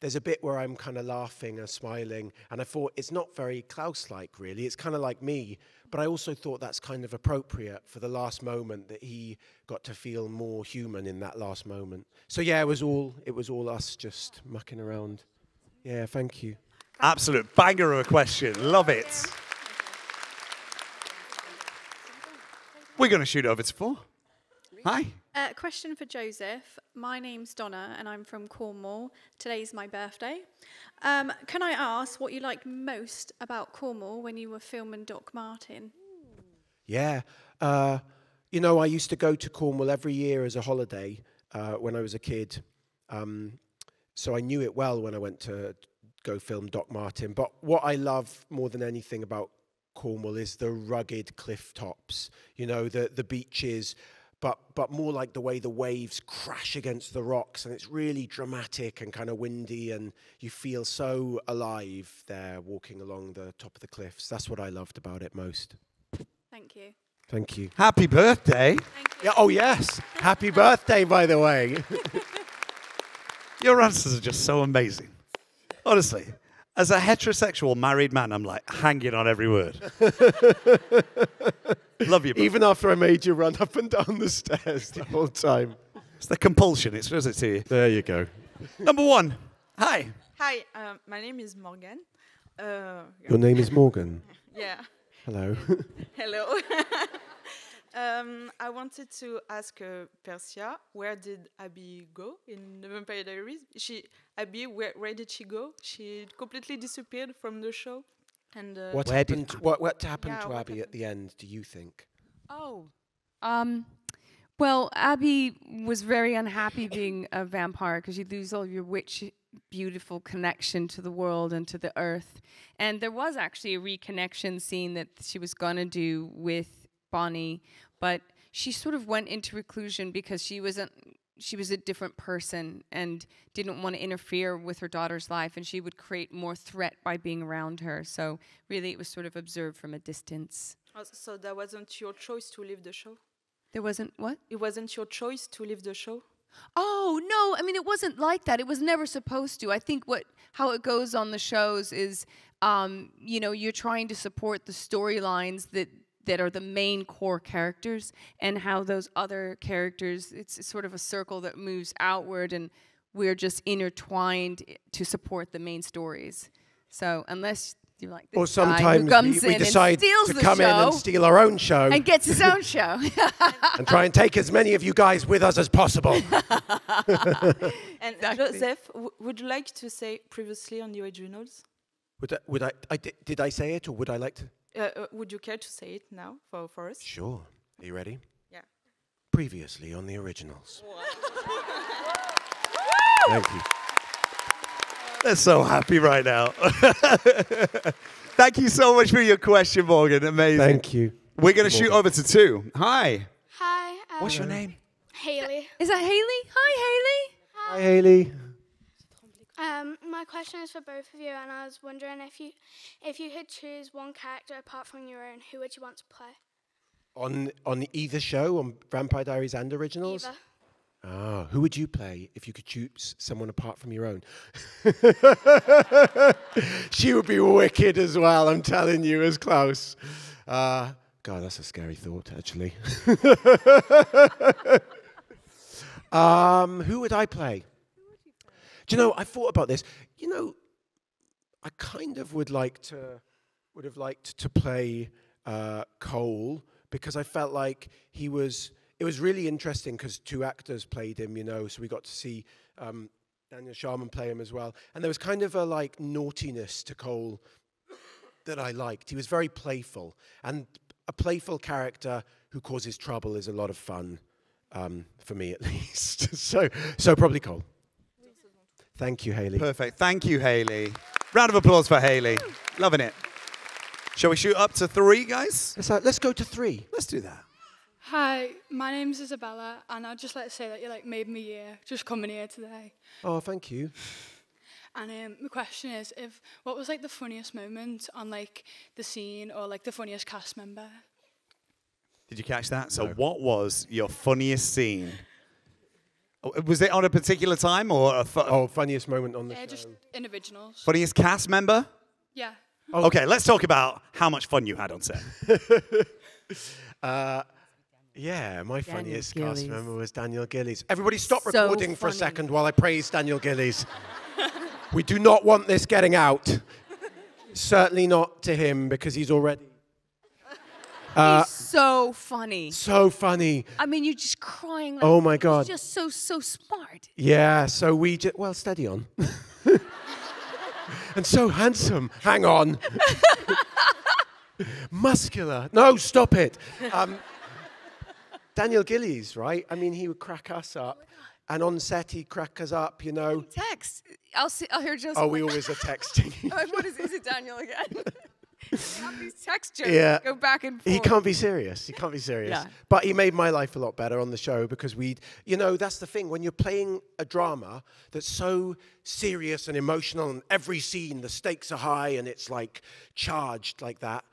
there's a bit where I'm kind of laughing and smiling. And I thought it's not very Klaus-like, really. It's kind of like me. But I also thought that's kind of appropriate for the last moment, that he got to feel more human in that last moment. So yeah, it was all it was all us just mucking around. Yeah, thank you. Absolute banger of a question. Love it. We're going to shoot over to four. Hi. Uh, question for Joseph. My name's Donna and I'm from Cornwall. Today's my birthday. Um, can I ask what you liked most about Cornwall when you were filming Doc Martin? Yeah. Uh, you know, I used to go to Cornwall every year as a holiday uh, when I was a kid. Um, so I knew it well when I went to go film Doc Martin. But what I love more than anything about Cornwall is the rugged cliff tops, you know, the, the beaches. But, but more like the way the waves crash against the rocks, and it's really dramatic and kind of windy, and you feel so alive there walking along the top of the cliffs. That's what I loved about it most. Thank you. Thank you. Happy birthday. Thank you. Yeah, oh, yes. Happy birthday, by the way. Your answers are just so amazing. Honestly, as a heterosexual married man, I'm like hanging on every word. Love you, brother. Even after I made you run up and down the stairs the whole time. It's the compulsion, it's what it to you. There you go. Number one. Hi. Hi, um, my name is Morgan. Uh, Your name is Morgan? Yeah. Hello. Hello. um, I wanted to ask uh, Persia, where did Abby go in The Vampire Diaries? She, Abby, where, where did she go? She completely disappeared from the show. And, uh, what, happened, what, what happened yeah, to what Abby happened? At the end, do you think? Oh, um, well, Abby was very unhappy being a vampire because you lose all your witch beautiful connection to the world and to the earth. And there was actually a reconnection scene that she was going to do with Bonnie, but she sort of went into reclusion because she wasn't... she was a different person and didn't want to interfere with her daughter's life, and she would create more threat by being around her. So really it was sort of observed from a distance. Oh, so that wasn't your choice to leave the show? There wasn't what? It wasn't your choice to leave the show? Oh, no, I mean, it wasn't like that. It was never supposed to. I think what how it goes on the shows is, um, you know, you're trying to support the storylines that that are the main core characters, and how those other characters, it's sort of a circle that moves outward and we're just intertwined to support the main stories. So unless you're like this or sometimes guy who comes we, we in decide and steals to the come show in and steal our own show. And gets his own show. And try and take as many of you guys with us as possible. And exactly. Joseph, w would you like to say previously on The Originals? Would I, would I, I did, did I say it or would I like to? Uh, uh, would you care to say it now for, for us? Sure. Are you ready? Yeah. Previously on The Originals. Thank you. They're so happy right now. Thank you so much for your question, Morgan. Amazing. Thank you. We're going to shoot over to two. Hi. Hi. Um, What's your name? Hayley. Is that Hayley? Hi, Hayley. Hi, Hi Hayley. Um, my question is for both of you, and I was wondering if you, if you could choose one character apart from your own, who would you want to play? On on either show, on Vampire Diaries and Originals? Either. Ah, who would you play if you could choose someone apart from your own? She would be wicked as well, I'm telling you, as Klaus. Uh, God, that's a scary thought, actually. um, who would I play? Do you know, I thought about this. You know, I kind of would like to, would have liked to play uh, Kol, because I felt like he was, it was really interesting because two actors played him, you know, so we got to see um, Daniel Sharman play him as well. And there was kind of a like naughtiness to Kol that I liked. He was very playful, and a playful character who causes trouble is a lot of fun, um, for me at least. so, so probably Kol. Thank you, Hayley. Perfect. Thank you, Hayley. Round of applause for Hayley. Loving it. Shall we shoot up to three, guys? Let's, uh, let's go to three. Let's do that. Hi, my name's Isabella, and I'd just like to say that you like made me year just coming here today. Oh, thank you. And um, my question is, if what was like the funniest moment on like the scene, or like the funniest cast member? Did you catch that? So, no. What was your funniest scene? Was it on a particular time, or a fu oh funniest moment on the yeah, show? Just in Originals. Funniest cast member? Yeah. Oh. Okay, let's talk about how much fun you had on set. uh, yeah, my Daniel funniest Gillies. cast member was Daniel Gillies. Everybody, stop so recording funny. for a second while I praise Daniel Gillies. We do not want this getting out. Certainly not to him, because he's already. Uh, he's so funny. So funny. I mean, you're just crying. Like, oh my God. He's just so, so smart. Yeah, so we just, well, steady on. And so handsome. Hang on. Muscular. No, stop it. Um, Daniel Gillies, right? I mean, he would crack us up. And on set, he crack us up, you know. Text. I'll, see, I'll hear Joseph. Oh, we always are texting. Like, what is, is it Daniel again? These text jokes yeah. go back and forth. He can't be serious. He can't be serious. Yeah. But he made my life a lot better on the show, because we'd, you know, that's the thing. When you're playing a drama that's so serious and emotional, and every scene, the stakes are high and it's like charged like that,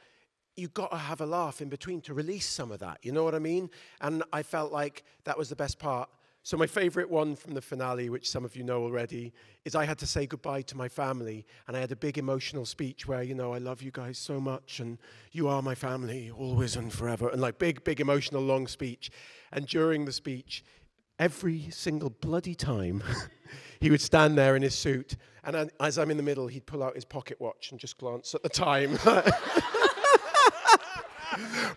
you've got to have a laugh in between to release some of that. You know what I mean? And I felt like that was the best part. So my favorite one from the finale, which some of you know already, is I had to say goodbye to my family, and I had a big emotional speech where, you know, I love you guys so much, and you are my family, always and forever, and like big, big emotional long speech. And during the speech, every single bloody time, he would stand there in his suit, and as I'm in the middle, he'd pull out his pocket watch and just glance at the time.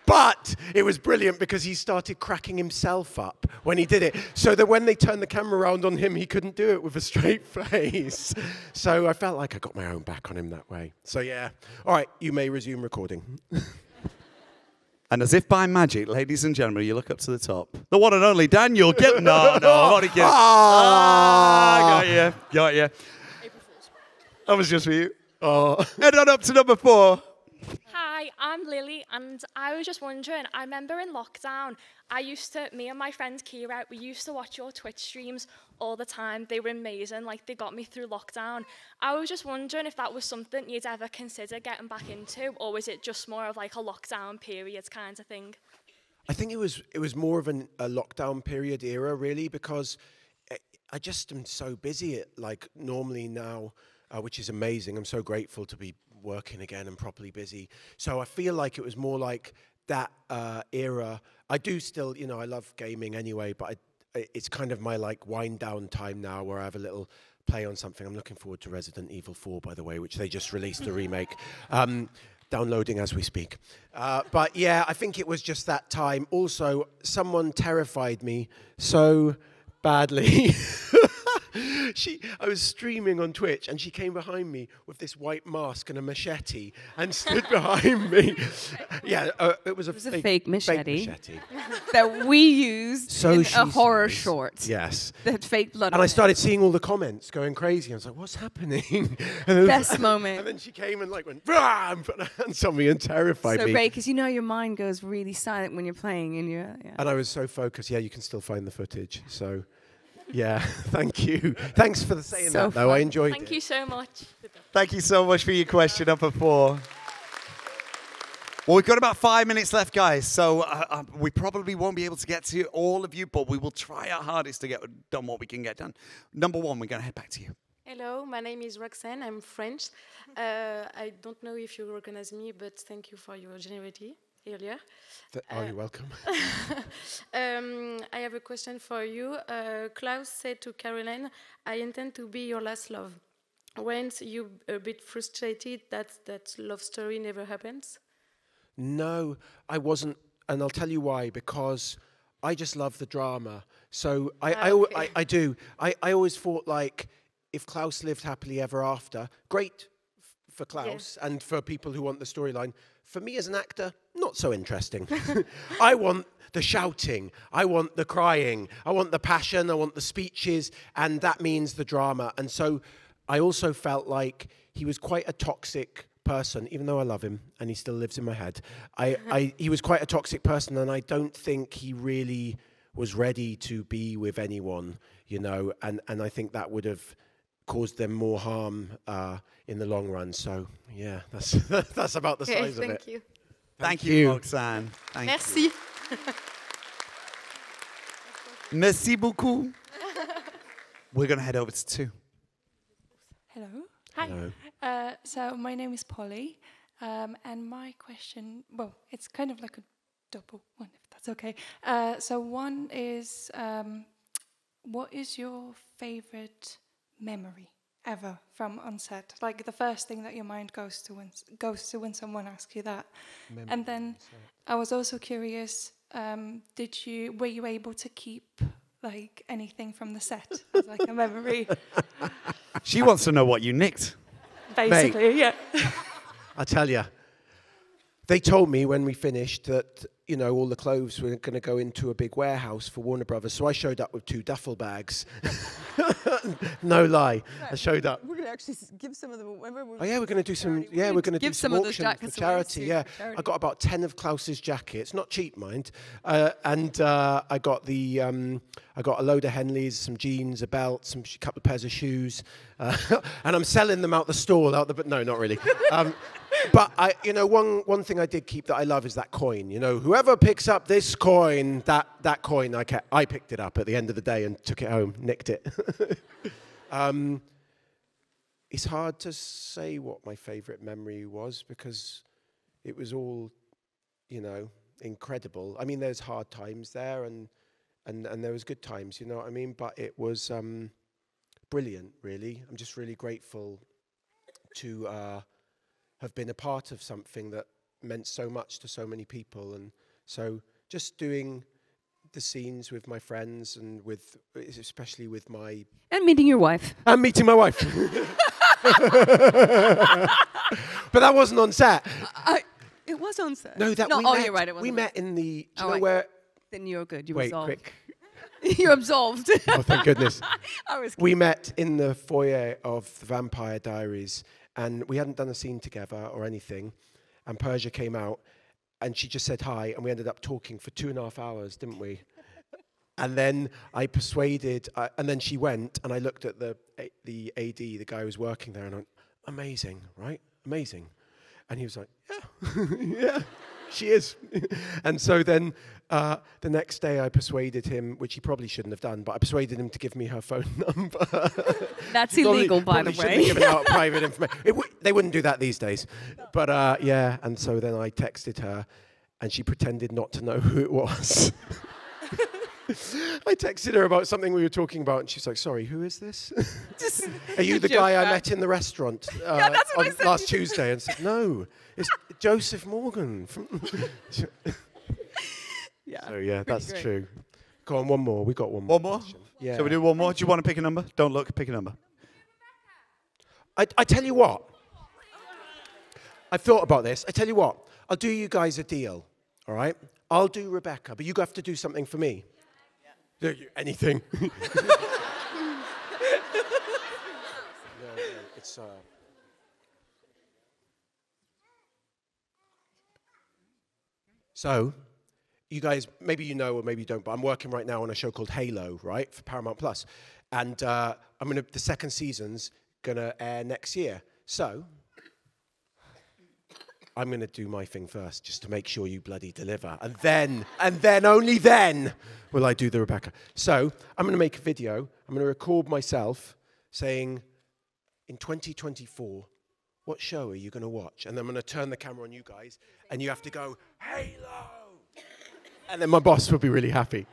But it was brilliant, because he started cracking himself up when he did it, so that when they turned the camera around on him, he couldn't do it with a straight face. So I felt like I got my own back on him that way. So yeah. All right, you may resume recording. And as if by magic, ladies and gentlemen, you look up to the top. The one and only Daniel Gillies. No, no, I'm not kidding. Ah, got you, got you. That was just for you. Oh. Head on up to number four. Hi, I'm Lily, and I was just wondering, I remember in lockdown, I used to, me and my friend Kira, we used to watch your Twitch streams all the time. They were amazing, like they got me through lockdown. I was just wondering if that was something you'd ever consider getting back into, or was it just more of like a lockdown period kind of thing? I think it was, it was more of an, a lockdown period era, really, because I just am so busy, at, like normally now, uh, which is amazing. I'm so grateful to be working again and properly busy. So I feel like it was more like that uh, era. I do still, you know, I love gaming anyway, but I, it's kind of my like wind down time now, where I have a little play on something. I'm looking forward to Resident Evil four, by the way, which they just released the remake. Um, downloading as we speak. Uh, but yeah, I think it was just that time. Also, someone terrified me so badly. She, I was streaming on Twitch, and she came behind me with this white mask and a machete, and stood behind me. Yeah, uh, it was a, it was fake, a fake machete, fake machete. That we used so in a horror says. short. Yes, that fake blood. And I started it. seeing all the comments going crazy. I was like, "What's happening?" And Best was, moment. And then she came and like went, "Rah!" and saw me and terrified so me. So great, because you know your mind goes really silent when you're playing, and you're. Yeah. And I was so focused. Yeah, you can still find the footage. So. Yeah, thank you. Thanks for the saying so that, though. Fun. I enjoyed thank it. Thank you so much. Thank you so much for your question, number four. Well, we've got about five minutes left, guys, so uh, um, we probably won't be able to get to all of you, but we will try our hardest to get done what we can get done. Number one, we're going to head back to you. Hello, my name is Roxanne. I'm French. Uh, I don't know if you recognize me, but thank you for your generosity. Earlier. Th uh, oh, you're welcome. um, I have a question for you. Uh, Klaus said to Caroline, I intend to be your last love. Weren't you a bit frustrated that that love story never happens? No, I wasn't. And I'll tell you why, because I just love the drama. So I, ah, I, okay. I, I do. I, I always thought, like, if Klaus lived happily ever after, great for Klaus yeah. and for people who want the storyline. For me as an actor, not not so interesting. I want the shouting, I want the crying, I want the passion, I want the speeches, and that means the drama. And so I also felt like he was quite a toxic person, even though I love him and he still lives in my head. I, I, he was quite a toxic person, and I don't think he really was ready to be with anyone, you know, and, and I think that would have caused them more harm uh, in the long run. So, yeah, that's, that's about the size of it. Thank you. Thank, thank you, you, Roxanne. Thank Merci. You. Merci beaucoup. We're going to head over to two. Hello. Hi. Hello. Uh, so my name is Polly, um, and my question, well, it's kind of like a double one, if that's okay. Uh, so one is, um, what is your favorite memory ever from on set? Like the first thing that your mind goes to when, goes to when someone asks you that. Memory. And then I was also curious, Um, did you were you able to keep like anything from the set as like a memory? She wants to know what you nicked. Basically, mate. Yeah. I tell you, they told me when we finished that, you know, all the clothes were going to go into a big warehouse for Warner Brothers. So I showed up with two duffel bags. No lie, I showed up. We're going to actually give some of them. Remember, we're oh yeah, we're going to do some. Charity. Yeah, we're going to do some, some auctions for charity. Yeah, for charity. I got about ten of Klaus's jackets, not cheap, mind. Uh, and uh, I got the, um, I got a load of Henleys, some jeans, a belt, some sh couple of pairs of shoes, uh, and I'm selling them out the store. Out the, but no, not really. Um, But I, you know, one one thing I did keep that I love is that coin. You know, whoever picks up this coin, that that coin, I kept, I picked it up at the end of the day and took it home, nicked it. um, it's hard to say what my favorite memory was because it was all, you know, incredible. I mean, there's hard times there, and and and there was good times. You know what I mean? But it was um, brilliant, really. I'm just really grateful to. Uh, have been a part of something that meant so much to so many people. And so just doing the scenes with my friends and with, especially with my... And meeting your wife. And meeting my wife. But that wasn't on set. I, it was on set. No, that no, we oh, met. You're right, it wasn't we met in the, do you oh, know where... Then you're good, you were Wait, absolved. quick. You're absolved. Oh, thank goodness. I was kidding. We met in the foyer of the Vampire Diaries. And we hadn't done a scene together or anything. And Persia came out, and she just said hi. And we ended up talking for two and a half hours, didn't we? And then I persuaded, uh, and then she went, and I looked at the, a, the A D, the guy who was working there, and I went, amazing, right? Amazing. And he was like, yeah, yeah, she is. And so then uh, the next day I persuaded him, which he probably shouldn't have done, but I persuaded him to give me her phone number. That's illegal, by the way. Giving out private information. It w they wouldn't do that these days. But uh, yeah, and so then I texted her, and she pretended not to know who it was. I texted her about something we were talking about, and she's like, "Sorry, who is this? Are you the guy I met in the restaurant uh, yeah, that's what on I said. last Tuesday?" And said, "No, it's Joseph Morgan." From yeah. So yeah, that's great. True. Go on, one more. We got one more. One more. Question. Yeah. Shall we do one more? Do you want to pick a number? Don't look. Pick a number. I, I tell you what. I've thought about this. I tell you what. I'll do you guys a deal. All right. I'll do Rebekah, but you have to do something for me. Yeah. Yeah. Anything. no, no, it's. Uh... So. You guys, maybe you know or maybe you don't, but I'm working right now on a show called Halo, right, for Paramount Plus, and uh, I'm gonna the second season's gonna air next year. So I'm gonna do my thing first, just to make sure you bloody deliver, and then, and then only then will I do the Rebekah. So I'm gonna make a video. I'm gonna record myself saying, in twenty twenty-four, what show are you gonna watch? And then I'm gonna turn the camera on you guys, and you have to go Halo. And then my boss would be really happy.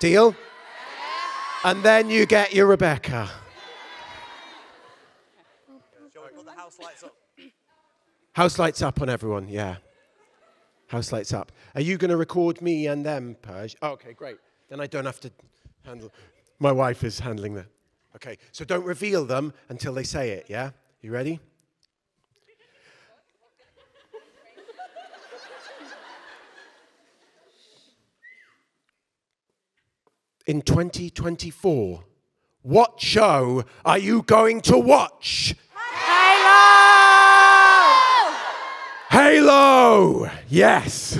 Deal? And then you get your Rebekah. Shall we put the house lights up? House lights up on everyone, yeah. House lights up. Are you going to record me and them, Perj? Oh, okay, great. Then I don't have to handle... My wife is handling that. Okay, so don't reveal them until they say it, yeah? You ready? in twenty twenty-four, what show are you going to watch? Halo! Halo! Yes!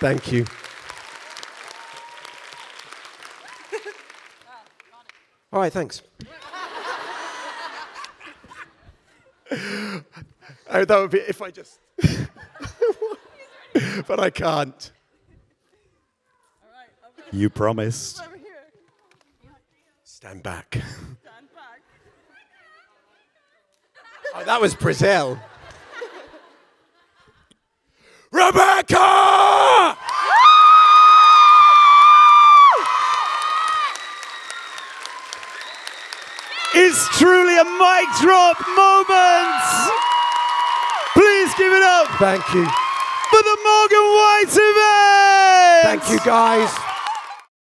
Thank you. All right, thanks. Oh, that would be if I just... But I can't. All right, I'm ready. You promised. Over here. Stand back. Stand back. Oh, that was Brazil. Rebekah! It's truly a mic drop moment. Please give it up. Thank you. For the Morgan White event! Thank you, guys.